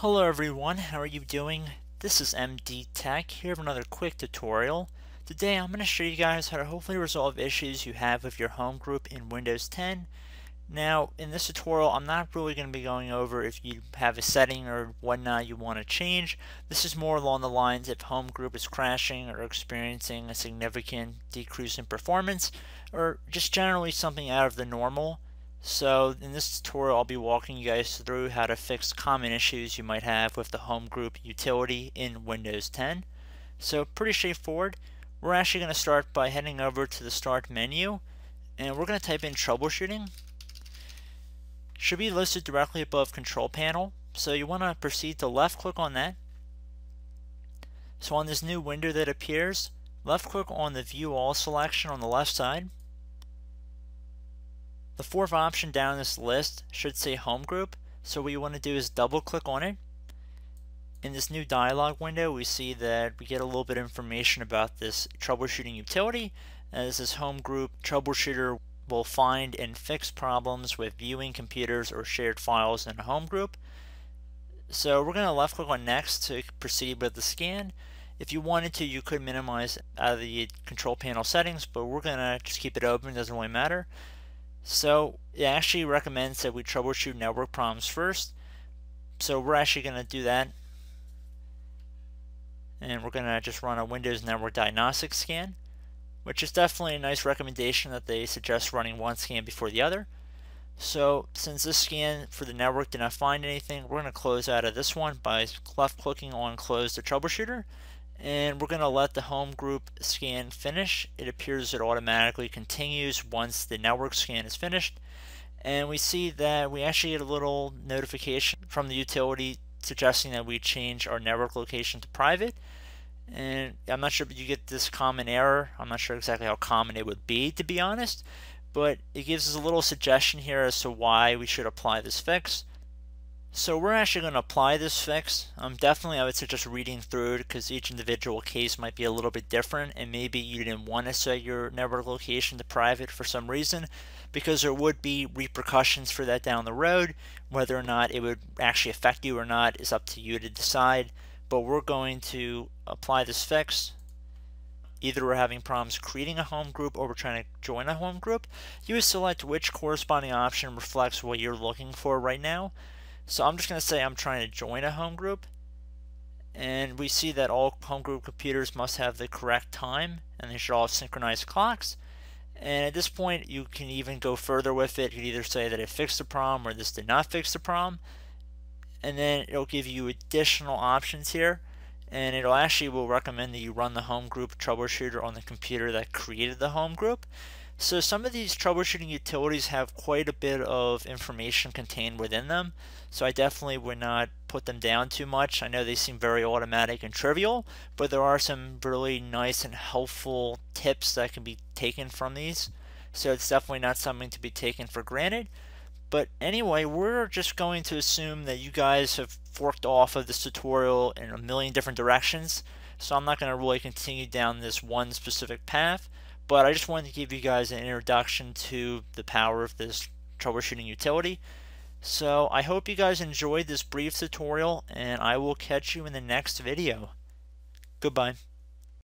Hello everyone, how are you doing? This is MD Tech here with another quick tutorial. Today I'm going to show you guys how to hopefully resolve issues you have with your home group in Windows 10. Now in this tutorial I'm not really going to be going over if you have a setting or whatnot you want to change. This is more along the lines if home group is crashing or experiencing a significant decrease in performance or just generally something out of the normal. So in this tutorial I'll be walking you guys through how to fix common issues you might have with the home group utility in Windows 10. So pretty straightforward. We're actually going to start by heading over to the start menu and we're going to type in troubleshooting. Should be listed directly above control panel. So you want to proceed to left click on that. So on this new window that appears, left click on the view all selection on the left side. The fourth option down this list should say Home Group, so what you want to do is double click on it. In this new dialog window we see that we get a little bit of information about this troubleshooting utility, as this Home Group troubleshooter will find and fix problems with viewing computers or shared files in a Home Group. So we're going to left click on Next to proceed with the scan. If you wanted to, you could minimize out of the control panel settings, but we're going to just keep it open, it doesn't really matter. So it actually recommends that we troubleshoot network problems first. So we're actually going to do that. And we're going to just run a Windows Network Diagnostic Scan, which is definitely a nice recommendation that they suggest running one scan before the other. So since this scan for the network did not find anything, we're going to close out of this one by left clicking on Close the Troubleshooter. And we're going to let the home group scan finish. It appears it automatically continues once the network scan is finished. And we see that we actually get a little notification from the utility suggesting that we change our network location to private. And I'm not sure if you get this common error. I'm not sure exactly how common it would be, to be honest. But it gives us a little suggestion here as to why we should apply this fix. So we're actually going to apply this fix. Definitely I would suggest reading through it because each individual case might be a little bit different, and maybe you didn't want to set your network location to private for some reason, because there would be repercussions for that down the road. Whether or not it would actually affect you or not is up to you to decide, but we're going to apply this fix. Either we're having problems creating a home group or we're trying to join a home group. You would select which corresponding option reflects what you're looking for right now. So I'm just going to say I'm trying to join a home group, and we see that all home group computers must have the correct time and they should all have synchronized clocks. And at this point you can even go further with it. You can either say that it fixed the problem or this did not fix the problem, and then it'll give you additional options here, and it'll actually will recommend that you run the home group troubleshooter on the computer that created the home group. So some of these troubleshooting utilities have quite a bit of information contained within them, so I definitely would not put them down too much. I know they seem very automatic and trivial, but there are some really nice and helpful tips that can be taken from these. So it's definitely not something to be taken for granted. But anyway, we're just going to assume that you guys have forked off of this tutorial in a million different directions, so I'm not going to really continue down this one specific path. But I just wanted to give you guys an introduction to the power of this troubleshooting utility. So I hope you guys enjoyed this brief tutorial, and I will catch you in the next video. Goodbye.